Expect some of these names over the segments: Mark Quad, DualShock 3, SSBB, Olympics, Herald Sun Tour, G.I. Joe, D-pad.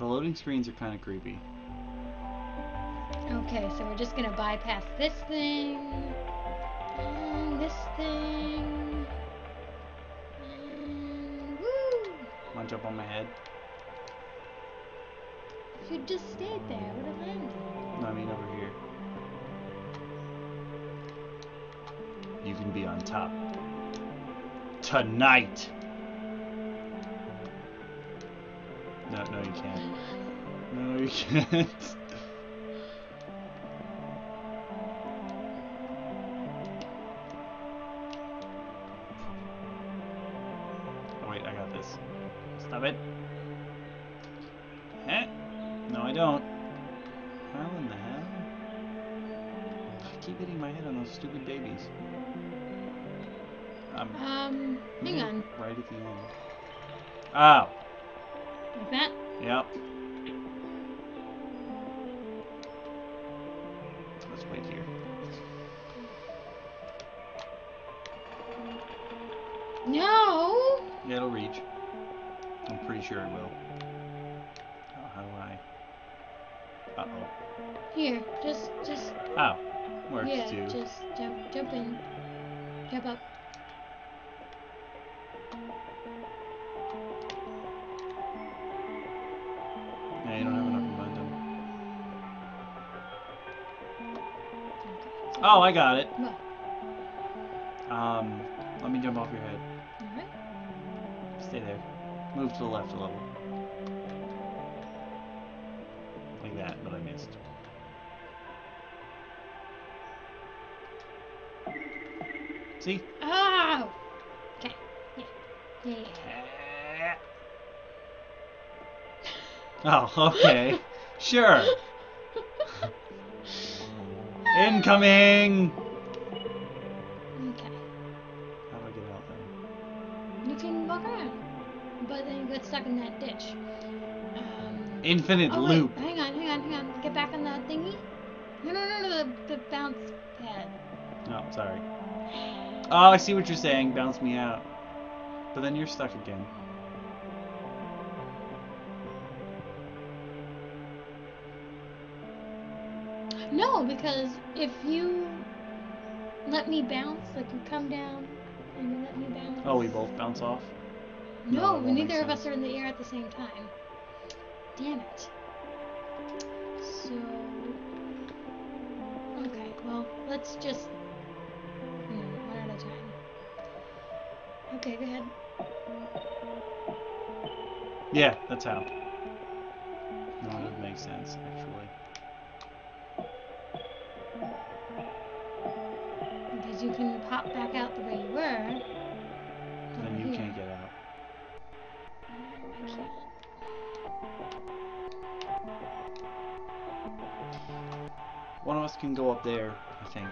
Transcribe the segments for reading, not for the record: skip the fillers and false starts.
The loading screens are kind of creepy. Okay, so we're just gonna bypass this thing, and this thing, and woo! Wanna jump on my head? If you'd just stayed there, it would have landed. No, I mean over here. You can be on top. Tonight! No, no you can't. No, you can't. Oh wait, I got this. Stop it. Eh? No, I don't. How in the hell? I keep hitting my head on those stupid babies. Hang on. Right at the end. Oh. Like that? Yep. Let's wait here. No! Yeah, it'll reach. I'm pretty sure it will. Oh, how do I... Uh-oh. Here, just... Oh. Works, yeah, too. Yeah, just jump in. Jump up. Yeah, you don't have enough momentum. Okay. Oh, I got it. What? Let me jump off your head. Alright. Stay there. Move to the left a little. Like that, but I missed. See? Oh! Okay. Yeah. Yeah. Yeah. Oh, okay. Sure. Incoming! Okay. How do I get out then? You can walk around. But then you get stuck in that ditch. Infinite loop. Wait. Hang on. Get back on the thingy? No, the bounce pad. Oh, sorry. Oh, I see what you're saying. Bounce me out. But then you're stuck again. No, because if you let me bounce, like you come down and you let me bounce. Oh, we both bounce off? No, neither of us are in the air at the same time. Damn it. So, okay, well, let's just, one at a time. Okay, go ahead. Yeah, that's how. No, it doesn't make sense, actually. You can pop back out the way you were. And you can't get out. I can't. One of us can go up there, I think.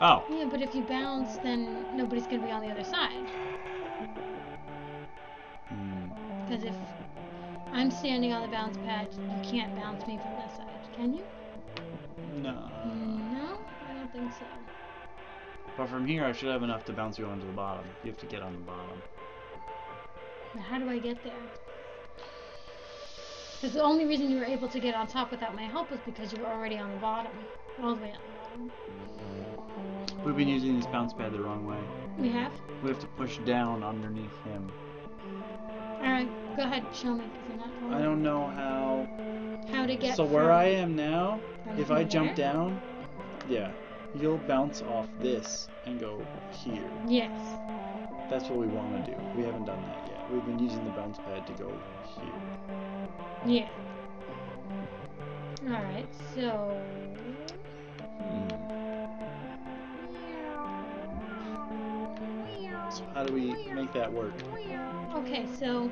Oh. Yeah, but if you bounce, then nobody's going to be on the other side. Because if I'm standing on the bounce pad, you can't bounce me from this side, can you? No. No? I don't think so. But from here, I should have enough to bounce you onto the bottom. You have to get on the bottom. Now, how do I get there? Because the only reason you were able to get on top without my help was because you were already on the bottom. All the way on the bottom. We've been using this bounce pad the wrong way. We have? We have to push down underneath him. Alright, go ahead, show me. I don't know how... How to get... So where I am now, if I jump down... Yeah. You'll bounce off this and go here. Yes. That's what we want to do. We haven't done that yet. We've been using the bounce pad to go here. Yeah. Alright, so... So how do we make that work? Okay, so...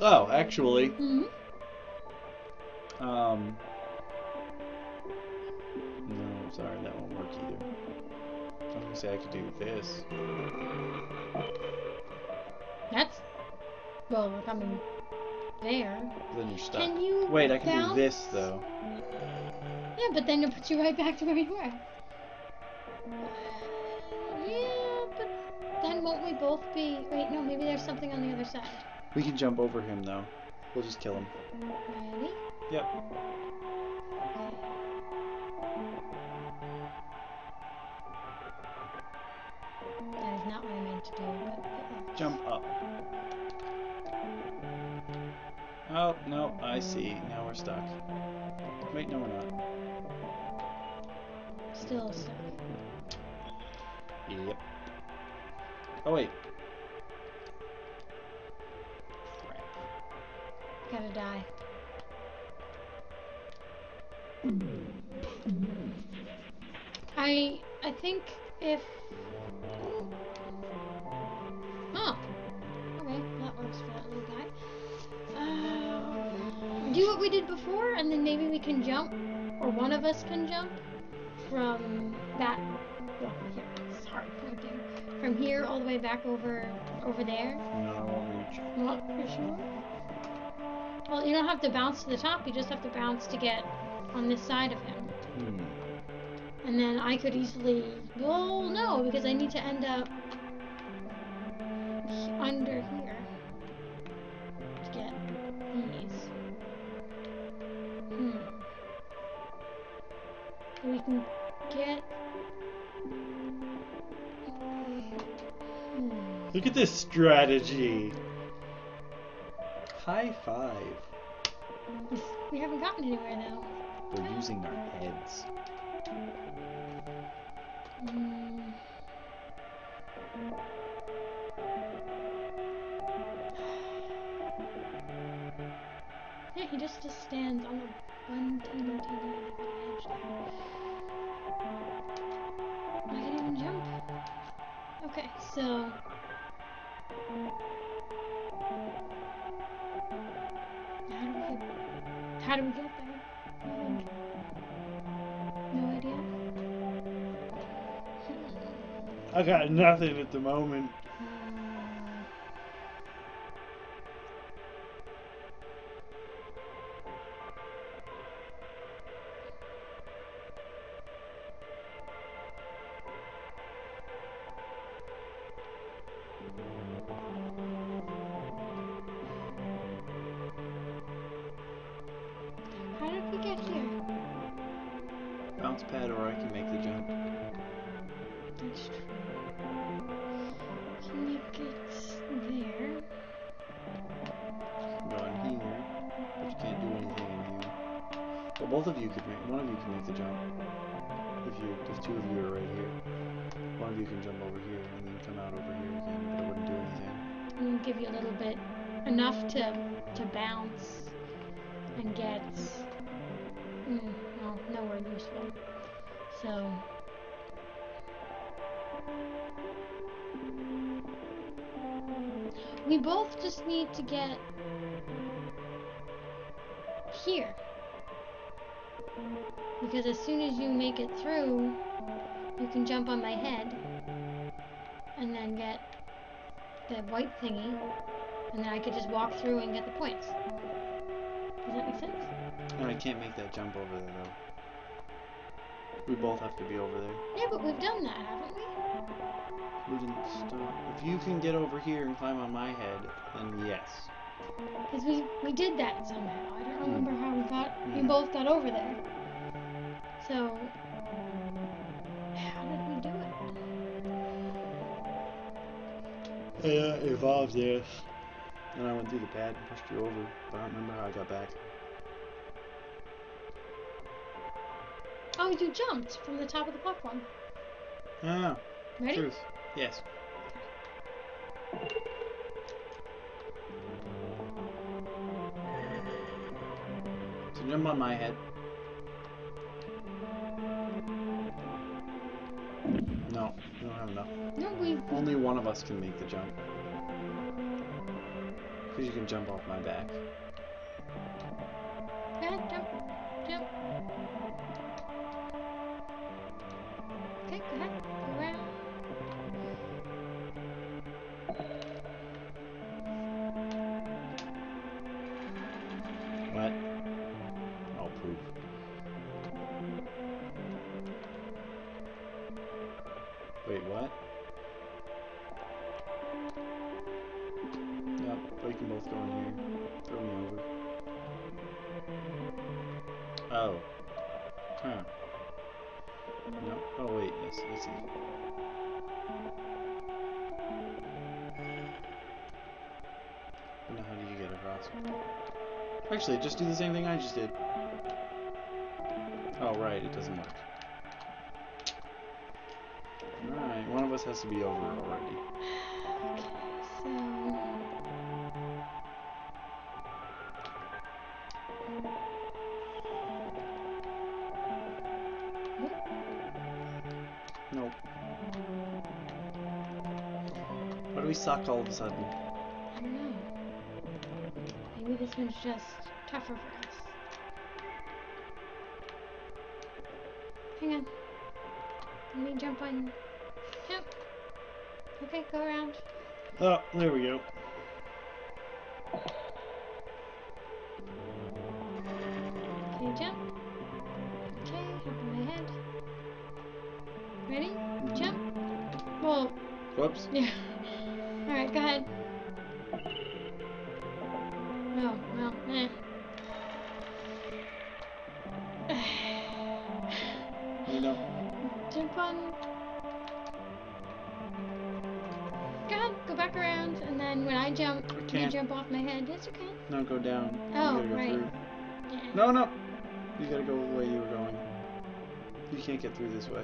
Oh, actually... Sorry, that won't work either. I was gonna say I could do this. That's... Well, if I'm in there... Then you're stuck. Can you Wait, I can bounce? Do this, though. Yeah, but then it'll put you right back to where you were. Yeah, but then won't we both be... Wait, no, maybe there's something on the other side. We can jump over him, though. We'll just kill him. Ready? Yep. That is not what I meant to do, but... Jump up. Oh, no, I see. Now we're stuck. Wait, no, we're not. Still stuck. Yep. Oh, wait. Gotta die. I think if... Oh! Okay, that works for that little guy. Do what we did before, and then maybe we can jump, or one of us can jump, from that... Oh, here. Sorry, from here all the way back over there. No, I won't reach. Not for sure? Well, you don't have to bounce to the top, you just have to bounce to get on this side of him. Hmm. And then I could easily... Well, no, because I need to end up under here to get these. Hmm. We can get... Hmm. Look at this strategy! High five. We haven't gotten anywhere though. We're using our heads. Mm. Yeah, he just stands on the one teeny edge there. I can even jump. Okay, so. How do we get there? No idea. I got nothing at the moment. Bounce pad, or I can make the jump. That's true. Can make it there. No, I'm here, but you can't do anything in here. Well, both of you could make. One of you can make the jump. If two of you are right here, one of you can jump over here and then come out over here again. But it wouldn't do anything. It'll give you a little bit, enough to bounce and get. Well, nowhere useful. So... We both just need to get... here. Because as soon as you make it through, you can jump on my head. And then get the white thingy. And then I could just walk through and get the points. Does that make sense? No, I can't make that jump over there, though. We both have to be over there. Yeah, but we've done that, haven't we? We didn't stop. If you can get over here and climb on my head, then yes. Because we did that somehow. I don't remember how we got... We both got over there. So... How did we do it? It evolved, yes. And I went through the pad and pushed you over, but I don't remember how I got back. Oh, you jumped from the top of the platform. Ah, ready? Truth. Yes. So jump on my head. No, we don't have enough. No, only one of us can make the jump. Because you can jump off my back. Yeah, jump. Jump. Okay, go ahead. Go around. What? I'll prove. Wait, what? We can both go in here. Throw me over. Oh. Huh. No. Oh wait, yes, I see. Now how do you get across? Actually, just do the same thing I just did. Oh right, it doesn't work. Alright, one of us has to be over already. Okay, so... Nope. Why do we suck all of a sudden? I don't know. Maybe this one's just tougher for us. Hang on. Let me jump on. Jump. Okay, go around. Oh, there we go. Can you jump? Okay, jump on my head. Ready? Jump. Well. Whoops. Yeah. Alright, go ahead. No, no, eh. You know. Jump on. Go ahead, go back around, and then when I jump, you jump off my head. It's okay. No, go down. Oh, go right. Yeah. No, no. You gotta go the way you were going. You can't get through this way.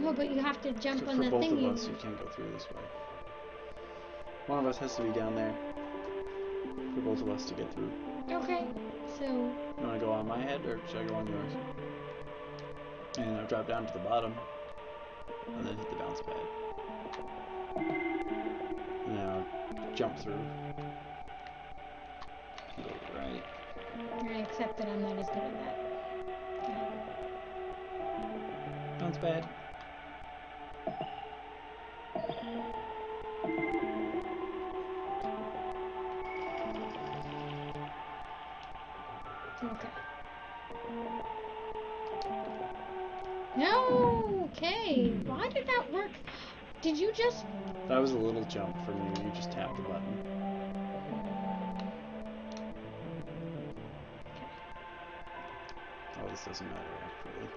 No, but you have to jump on the thingy. For both of us, you can't go through this way. One of us has to be down there. For both of us to get through. Okay, so... You wanna go on my head, or should I go on yours? And I'll drop down to the bottom. And then hit the bounce pad. And now, jump through. Right. I accept that I'm not as good at that. Bounce pad. Okay. No! Okay! Why did that work? Did you just... That was a little jump for me when you just tapped the button. Okay. Oh, this doesn't matter, actually.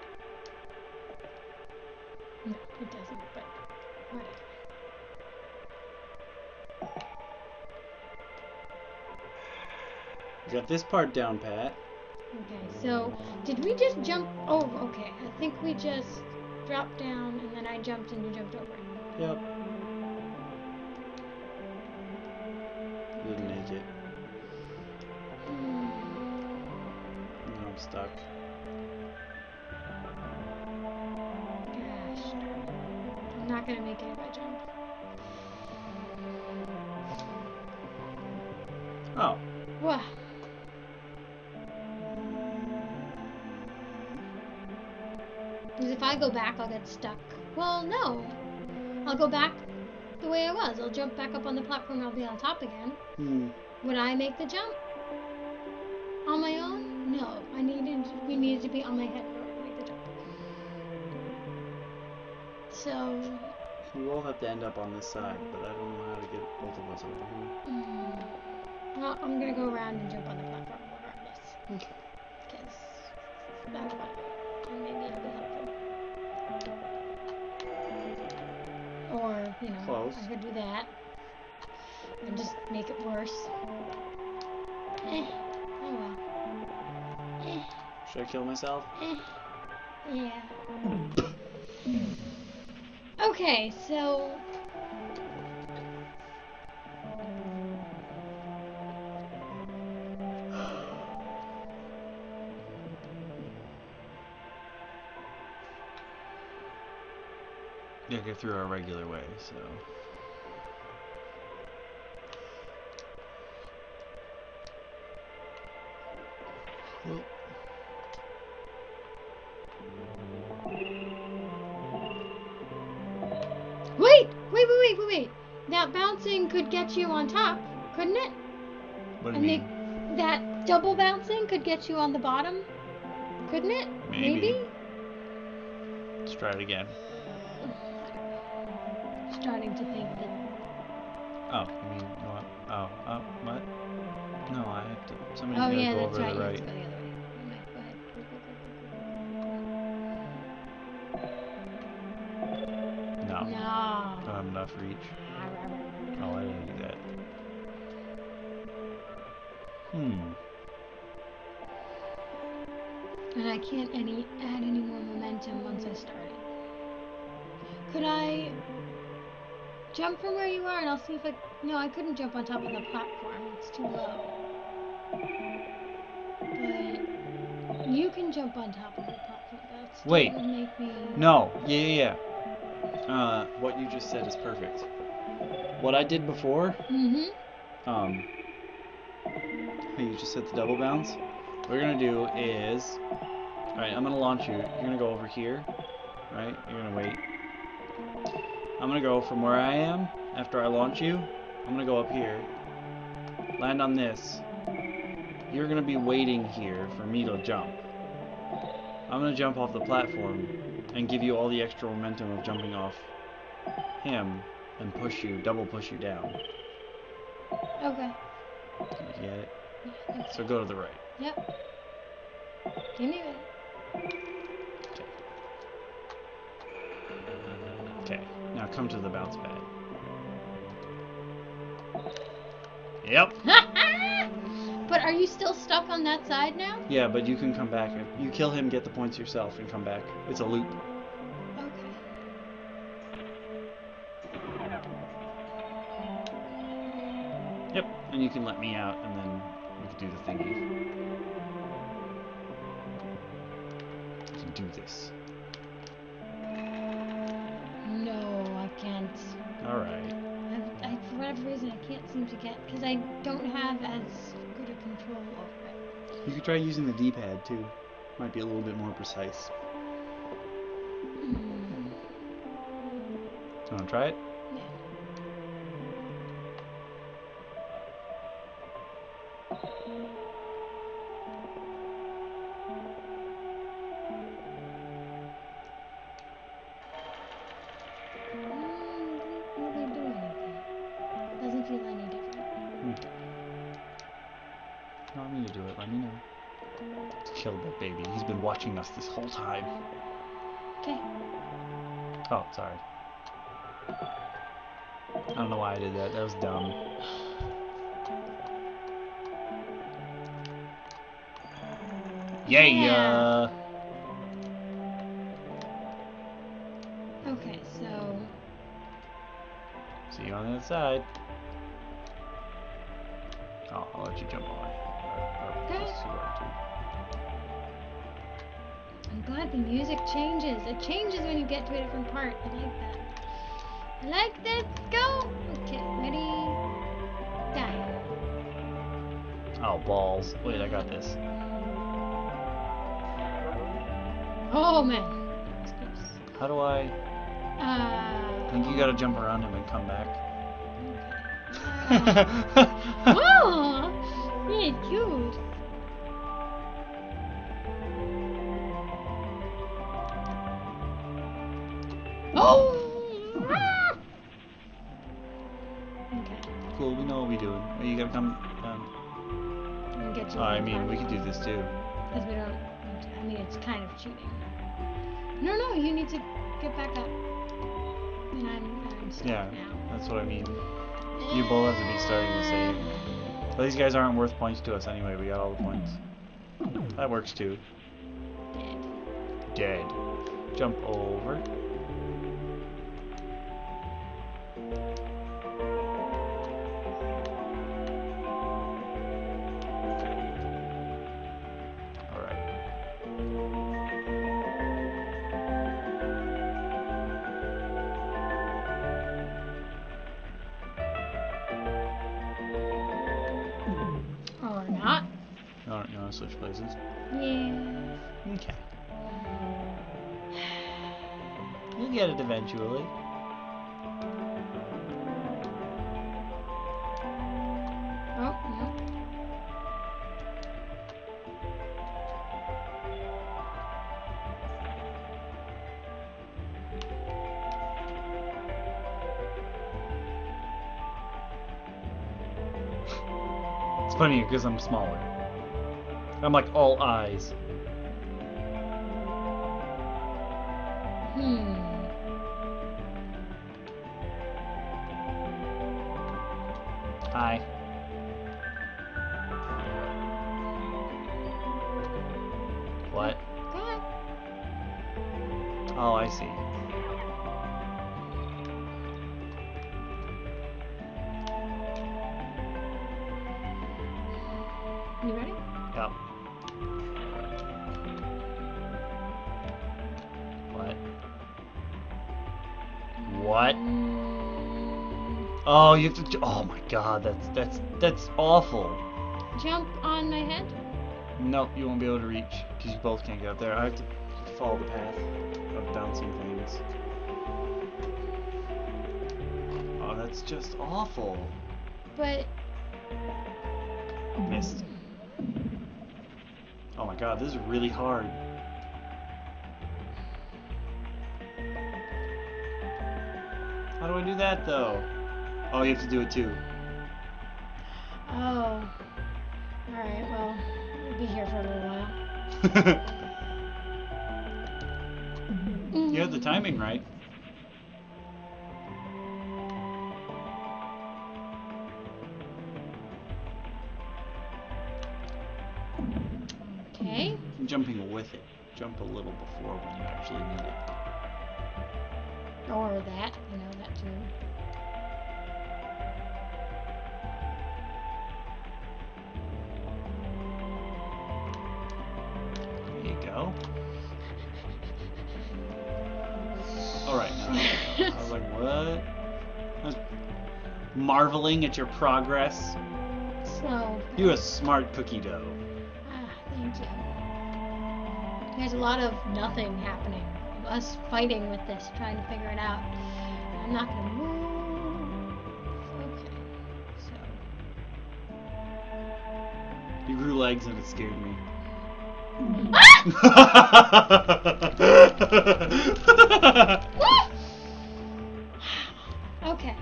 No, it doesn't, but... whatever. You got this part down, Pat. Okay, so did we just jump? Oh, okay. I think we just dropped down, and then I jumped, and you jumped over. Yep. You didn't make it. No, I'm stuck. Gosh, I'm not gonna make it if I jump. Oh. What? Because if I go back, I'll get stuck. Well, no. I'll go back the way I was. I'll jump back up on the platform and I'll be on top again. Hmm. Would I make the jump? On my own? No. We needed to be on my head in order to make the jump. So... We will have to end up on this side, but I don't know how to get both of us over here. Mm. Well, I'm going to go around and jump on the platform regardless. Okay. Because that's what I mean. Maybe it'll be helpful. Or, you know, close. I could do that and just make it worse. Oh well. Should I kill myself? Yeah. Okay, so... Yeah, go through our regular way, so... Well. Wait! That bouncing could get you on top, couldn't it? What do you mean? That double bouncing could get you on the bottom, couldn't it? Maybe? Let's try it again. Starting to think that... Oh, you mean what? Oh, what? No, I have to... Somebody's gotta go over to the right. enough reach. Oh, I didn't do that. And I can't add any more momentum once I start it. Could I jump from where you are and I'll see if I... No, I couldn't jump on top of the platform. It's too low. But you can jump on top of the platform. That's Wait. Would make me... No. Yeah. What you just said is perfect. What I did before... You just hit the double bounce. What we're gonna do is, alright, I'm gonna launch you. You're gonna go over here, right? You're gonna wait. I'm gonna go from where I am after I launch you. I'm gonna go up here, land on this. You're gonna be waiting here for me to jump. I'm gonna jump off the platform and give you all the extra momentum of jumping off him and push you, double push you down. Okay. You get it? So go to the right. Yep. Give me it. Okay. Now come to the bounce pad. Yep. But are you still stuck on that side now? Yeah, but you can come back. If you kill him, get the points yourself, and come back. It's a loop. Okay. Yep. And you can let me out, and then... we can do the thingy. We can do this. No, I can't. Alright. For whatever reason, I can't seem to get... Because I don't have as good a control over it. You could try using the D-pad, too. Might be a little bit more precise. Do you want to try it? Watching us this whole time. Okay. Oh, sorry. I don't know why I did that. That was dumb. Yeah. Okay, so. See you on the other side. Oh, I'll let you jump away. Okay. I'm glad the music changes. It changes when you get to a different part. I like that. I like this. Go! Okay, ready? Die. Oh, balls. Wait, I got this. Oh, man. Oops. How do I... I think you gotta jump around him and come back. Whoa! Yeah, cute. I mean, we could do this too. Because we don't. I mean, it's kind of cheating. No, you need to get back up. And I'm stuck now. Yeah, that's what I mean. You both have to be starting the same. Well, these guys aren't worth points to us anyway. We got all the points. That works too. Dead. Jump over. Switch places. Yeah. Okay. You'll get it eventually. Oh, no. It's funny because I'm smaller. I'm like all eyes. Aye. What? That. Oh, I see. You ready? Yep. What? Oh, you have to. Oh my God, that's awful. Jump on my head? No, you won't be able to reach because you both can't get up there. I have to follow the path of bouncing things. Oh, that's just awful. But missed. Oh my God, this is really hard. How do I do that though? Oh, you have to do it too. Oh. Alright, well, we'll be here for a little while. You have the timing right. Okay. I'm jumping with it. Jump a little before when you actually need it. Or that, you know, that too. There you go. Alright, no. I was like, what? I was marveling at your progress. So. You a smart cookie dough. Ah, thank you. There's a lot of nothing happening. Us fighting with this, trying to figure it out. I'm not gonna move. Okay, so you grew legs and it scared me. Ah! Okay. You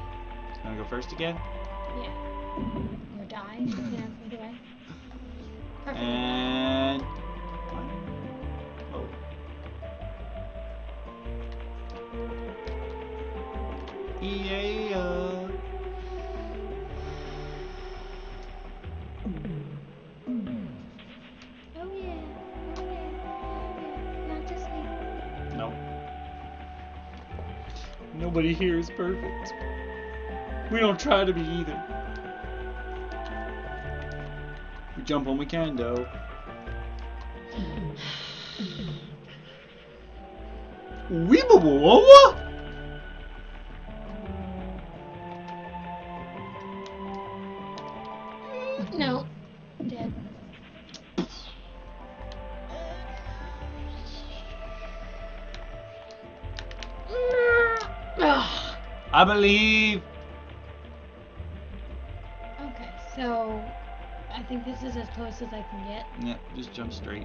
wanna go first again? Yeah. Or die? Yeah. Either way. Perfect. And. Yeah. Oh yeah. Not just me. No. Nobody here is perfect. We don't try to be either. We jump when we can, though. Weebaboo. No. Dead. I believe. Okay, so I think this is as close as I can get. Yeah, just jump straight.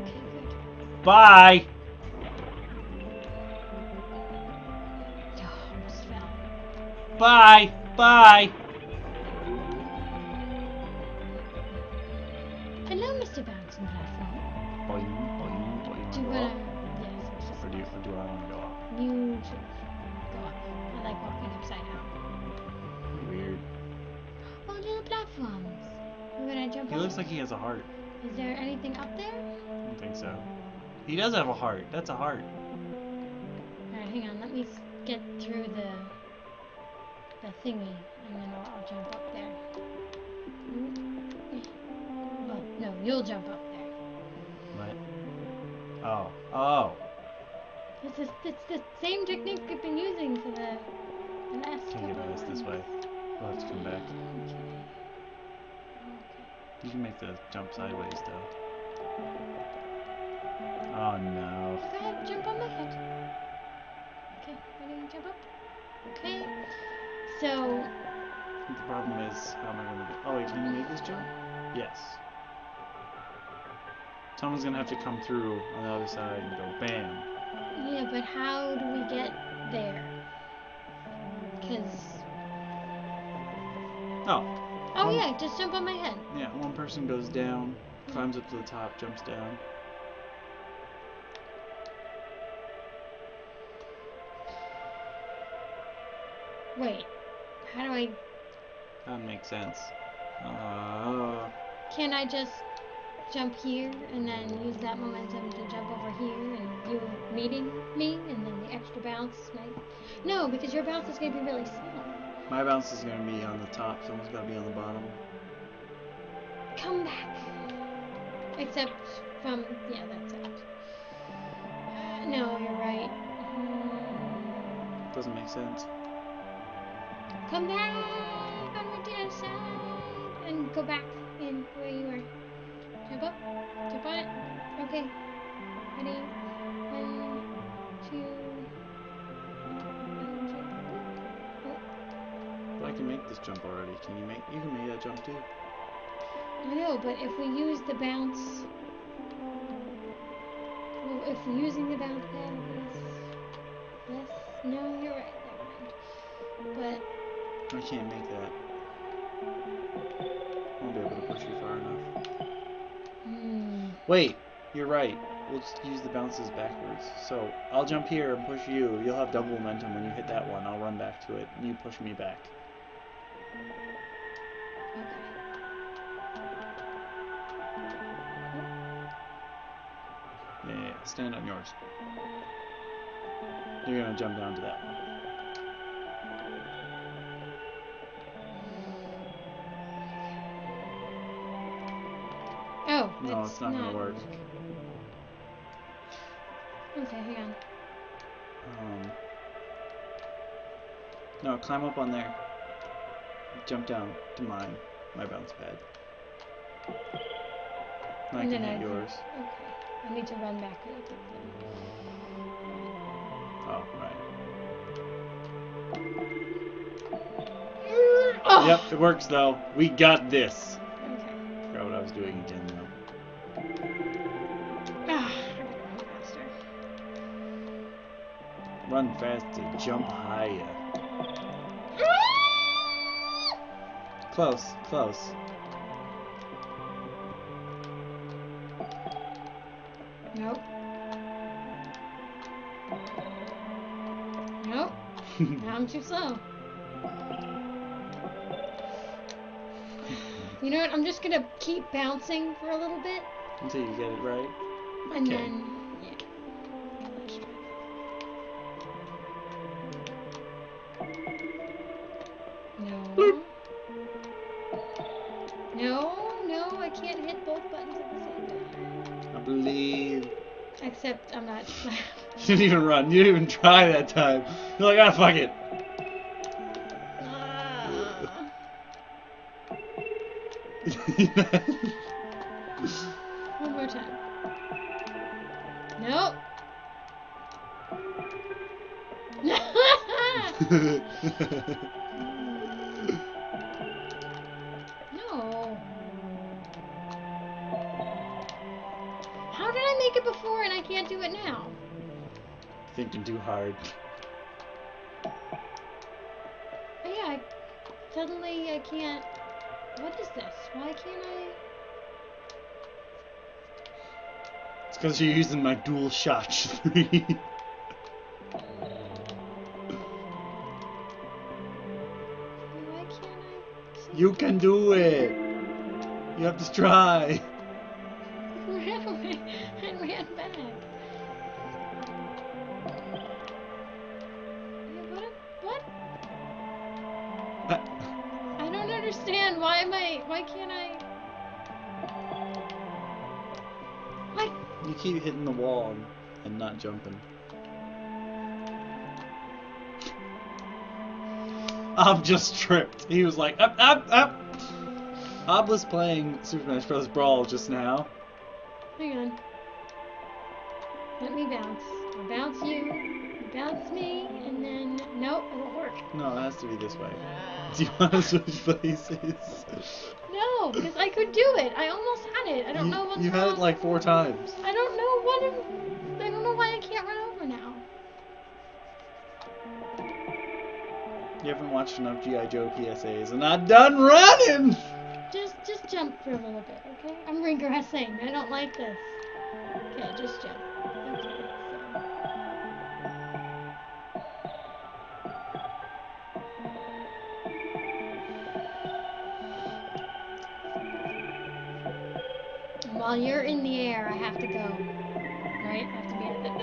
Okay, good. Bye! Oh, almost fell. Bye! Bye! Hello, Mr. Bouncing Platform. Boing, boing, boing. Do you want to... Yes. Or do I want to go up? You should go up. I like walking upside down. Weird. Oh, little platforms. We're going to jump up. He looks like he has a heart. Is there anything up there? I don't think so. He does have a heart. That's a heart. Alright, hang on. Let me get through the thingy, and then I'll jump up there. Well, no, you'll jump up there. What? Oh. Oh. It's the same technique we've been using for the last couple of ones. Can't get this way. We'll have to come back. Okay. You can make the jump sideways, though. Oh, no. Go ahead, jump on my head. Okay, ready to jump up? Okay. So the problem is, how am I gonna do? Oh wait, can you make this jump? Yes. Someone's gonna have to come through on the other side and go bam. Yeah, but how do we get there? Cause oh yeah, just jump on my head. Yeah, one person goes down, climbs up to the top, jumps down. Wait. How do I... That makes sense. Can I just jump here and then use that momentum to jump over here and you meeting me and then the extra bounce might... No, because your bounce is going to be really small. My bounce is going to be on the top, someone's going to be on the bottom. Come back. Except from... Yeah, that's it. No, you're right. Doesn't make sense. Come back on the down side and go back in where you were. Jump up. Jump on it. Okay. Ready? 1, 2, 1, 2. Oh. But I can make this jump already. Can you make? You can make that jump too. I know, but if we use the bounce, well, if we're using the bounce pad, yes, no, you're right. But I can't make that. I won't be able to push you far enough. Wait, you're right. We'll just use the bounces backwards. So I'll jump here and push you. You'll have double momentum when you hit that one. I'll run back to it, and you push me back. Okay. Yeah. Stand on yours. You're gonna jump down to that one. No, it's not going to work. Okay, hang on. No, climb up on there. Jump down to mine. My bounce pad. And I can hit yours. Okay. I need to run back a little bit. Oh, right. Oh. Yep, it works though. We got this. Okay. I forgot what I was doing again though. Run faster, jump higher. Close, close. Nope. Nope. Now I'm too slow. You know what? I'm just gonna keep bouncing for a little bit until you get it right. And okay. Then. No, I can't hit both buttons at the same time. I believe. Except I'm not. You didn't even run. You didn't even try that time. You're like, ah, fuck it. One more time. Nope. No. How did I make it before and I can't do it now? Thinking too hard. Oh, yeah, suddenly I can't. What is this? Why can't I? It's because you're using my DualShock 3. Why can't I? You can do it. You have to try. I ran back. What? I don't understand. Why am I? Why can't I? You keep hitting the wall and not jumping. I'm just tripped. He was like, up, up, up. Ob was playing Super Smash Bros. Brawl just now. Hang on. Let me bounce. I'll bounce you, bounce me, and then... Nope, it won't work. No, it has to be this way. Do you want to switch places? No, because I could do it. I almost had it. I don't know what's wrong. You had it like 4 times. I don't know why I can't run over now. You haven't watched enough G.I. Joe PSAs, and I'm done running! Just jump for a little bit, okay? I'm regressing. I don't like this. Okay, just jump. Okay, so. while you're in the air, I have to go. Right? I have to be in the bed. I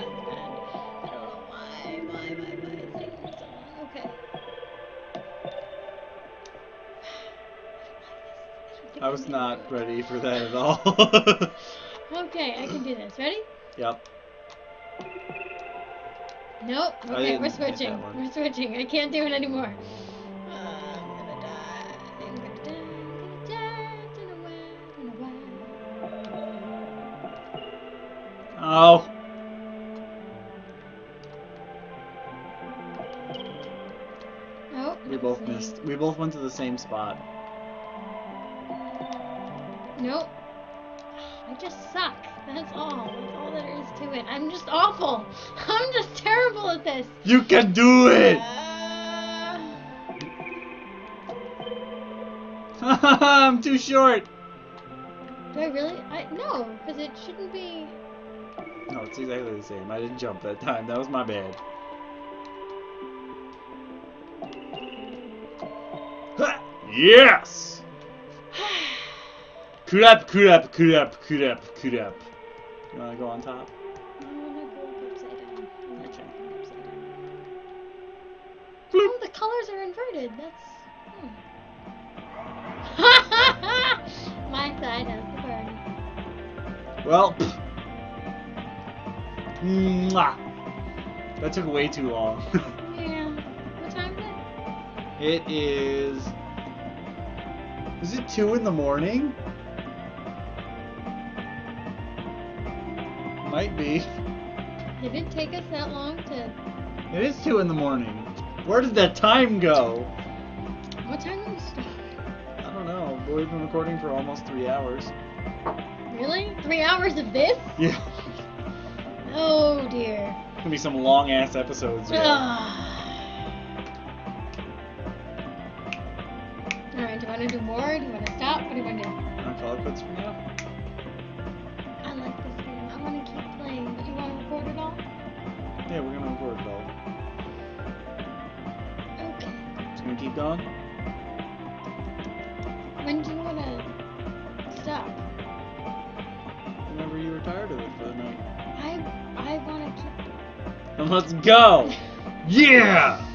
don't know why it's taking me so long. Okay. I was not ready for that at all. Okay, I can do this. Ready? Yep. Nope. Okay, we're switching. We're switching. I can't do it anymore. I'm gonna die. I'm gonna die. I'm gonna die. Don't know why. Don't know why. Oh. Oh. We both missed. We both went to the same spot. Nope. I just suck. That's all. That's all there is to it. I'm just awful. I'm just terrible at this. You can do it! I'm too short. Do I really? No, because it shouldn't be. No, it's exactly the same. I didn't jump that time. That was my bad. Yes! Crap. You wanna go on top? I wanna go upside down. I'm not trying to go upside down. Oh, the colors are inverted. That's. Hmm. My side has the party. Well. Mwah. That took way too long. Yeah. What time is it? It is. Is it 2 in the morning? Might be. Did it take us that long to... It is 2 in the morning. Where did that time go? What time did we start? I don't know. But we've been recording for almost 3 hours. Really? 3 hours of this? Yeah. Oh, dear. It's gonna be some long-ass episodes. Alright, do you want to do more? Do you want to stop? What do you want to do? I want to call it quits for now. Yeah, we're gonna record it all. Okay. So we're gonna keep going? When do you wanna stop? Whenever you were tired of it for the night. I wanna keep going. Then let's go! Yeah!